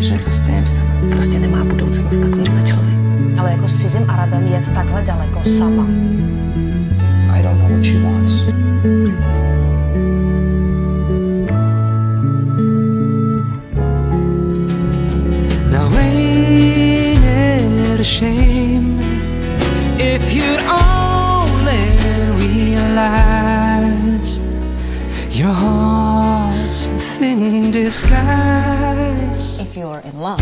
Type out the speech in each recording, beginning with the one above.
víš, jako s tím sama. Prostě nemá budoucnost takovýhle člověk. Ale jako s cizím Arabem jet takhle daleko sama. I don't know what she wants. Now ain't it a shame if you'd only realize your heart's a thin disguise. If you're in love,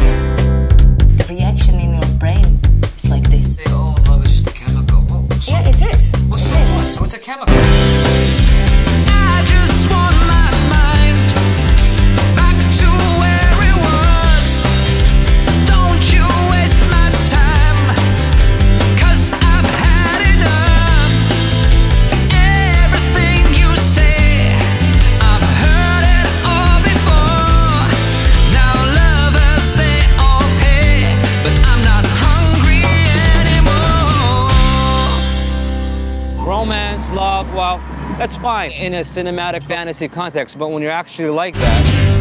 the reaction in your brain is like this. Oh, love is just a chemical. Well, so yeah, it is. Well, so it what? Is. So it's a chemical. I just want my mind back to where it was. Don't you waste my time, 'cause I've had enough. Everything you say, I've heard it all before. Now lovers, they all pay, but I'm not hungry anymore. Romance, love, well, that's fine in a cinematic fantasy context, but when you're actually like that...